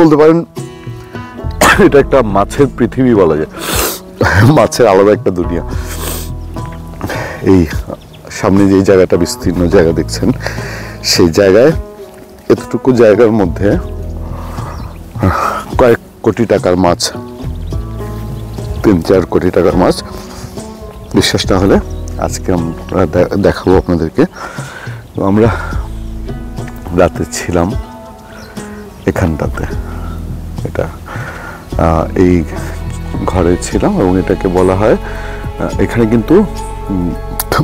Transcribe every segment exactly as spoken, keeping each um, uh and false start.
বলতে পারেন এটা একটা মাছের পৃথিবী বলা যায়, মাছের আলাদা একটা দুনিয়া। এই সামনে যে জায়গাটা বিস্তীর্ণ জায়গা দেখছেন, সেই জায়গায় এতটুকু জায়গার মধ্যে কয়েক কোটি টাকার মাছ, তিন চার কোটি টাকার মাছ। বিশ্বাস না হলে আজকে আমরা দেখাবো আপনাদেরকে। আমরা রাতে ছিলাম এখানটাতে, এটা এই ঘরে ছিলাম এবং এটাকে বলা হয়, এখানে কিন্তু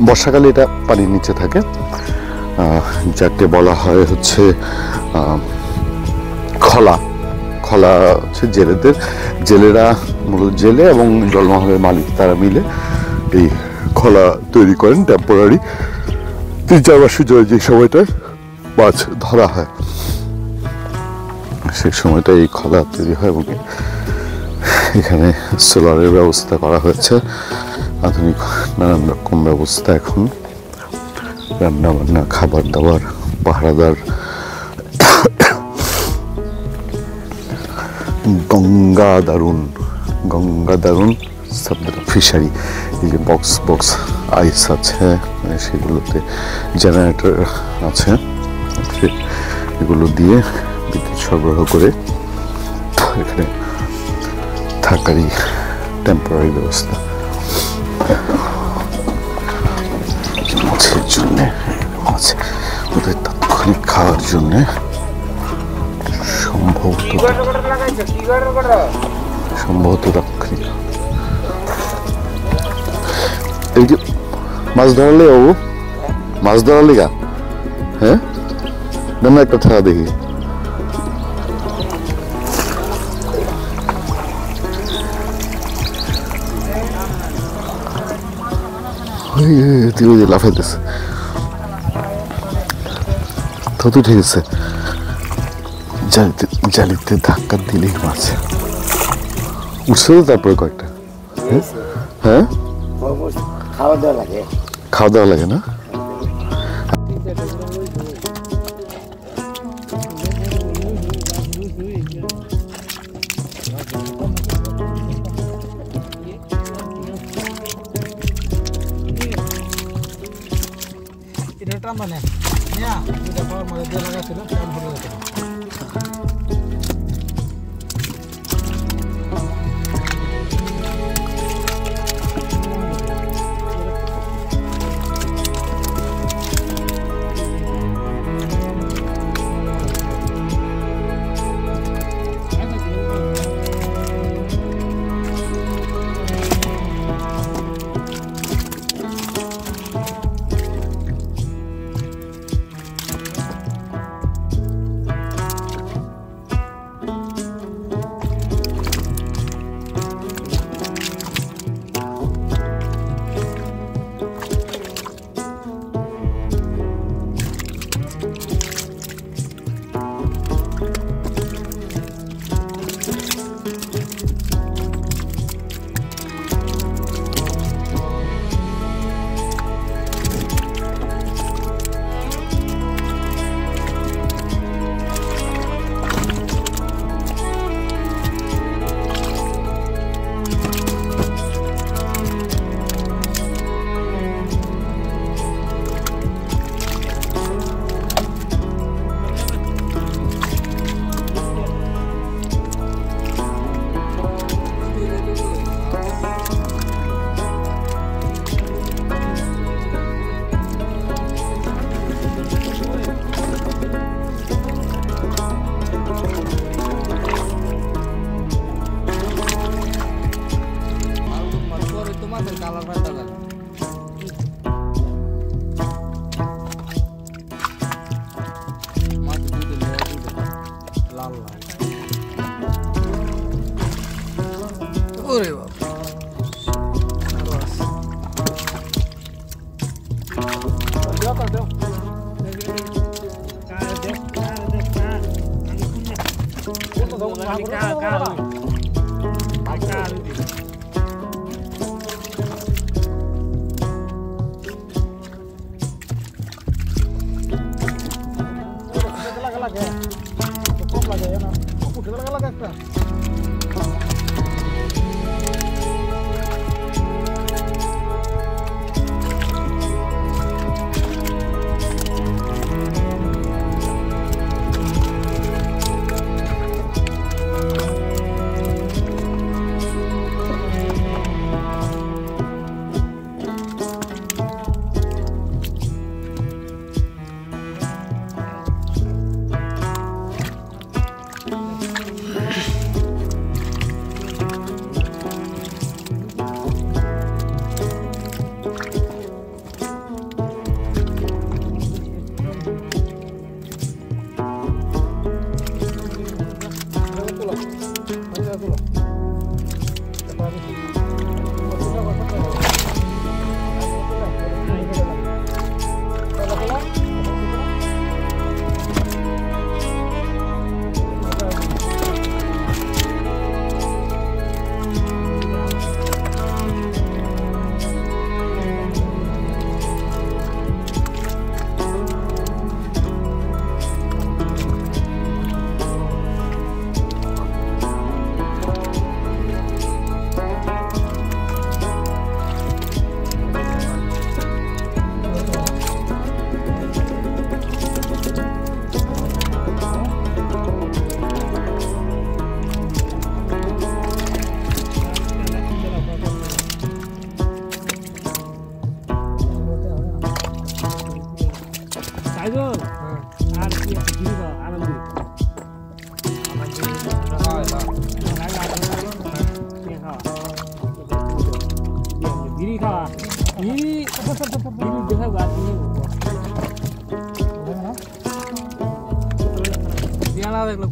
বর্ষাকালে এটা পানির নিচে থাকে, যাকে বলা হয় হচ্ছে খলা। খলা হচ্ছে জেলেদের, জেলেরা মূলত জেলে এবং জলমহলের মালিক তারা মিলে এই খলা তৈরি করেন টেম্পোরারি, তিন চার মাসের জন্য যে সময়টায় মাছ ধরা হয় সে সময়টা এই খলা তৈরি হয়। এবং এখানে সোলারের ব্যবস্থা করা হয়েছে, আধুনিক নানান রকম ব্যবস্থা, এখন রান্না বান্না, খাবার দাবার, পাহারাদার। গঙ্গা দারুণ, গঙ্গা দারুণ শব্দটা ফিশারি, এই যে বক্স বক্স আইস আছে, মানে সেগুলোতে জেনারেটর আছে, এগুলো দিয়ে বিদ্যুৎ সরবরাহ করে এখানে থাকারই টেম্পোরারি ব্যবস্থা। মাছের জন্যে, মাছ ওদের তাৎক্ষণিক খাওয়ার জন্যে সম্ভবত সম্ভবত তাৎক্ষণিক এই যে মাছ ধরালে, ও মাছ ধরালে গা, হ্যাঁ না একটা ঠেলা দেখি। লাফাইতেছে থতু, ঠিক আছে, জালিতে জালিতে ধাক্কা দিলেই মাছ উঠছে। তো তারপরে কয়েকটা, হ্যাঁ খাওয়া দাওয়া লাগে, খাওয়া দাওয়া লাগে না। মানে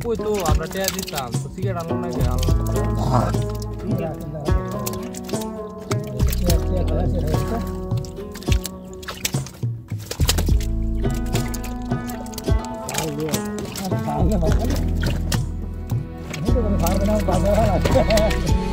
Kau itu apa dia di sana? Sesiapa dalam negeri Allah. Ini tu kan faham dengan faham lah.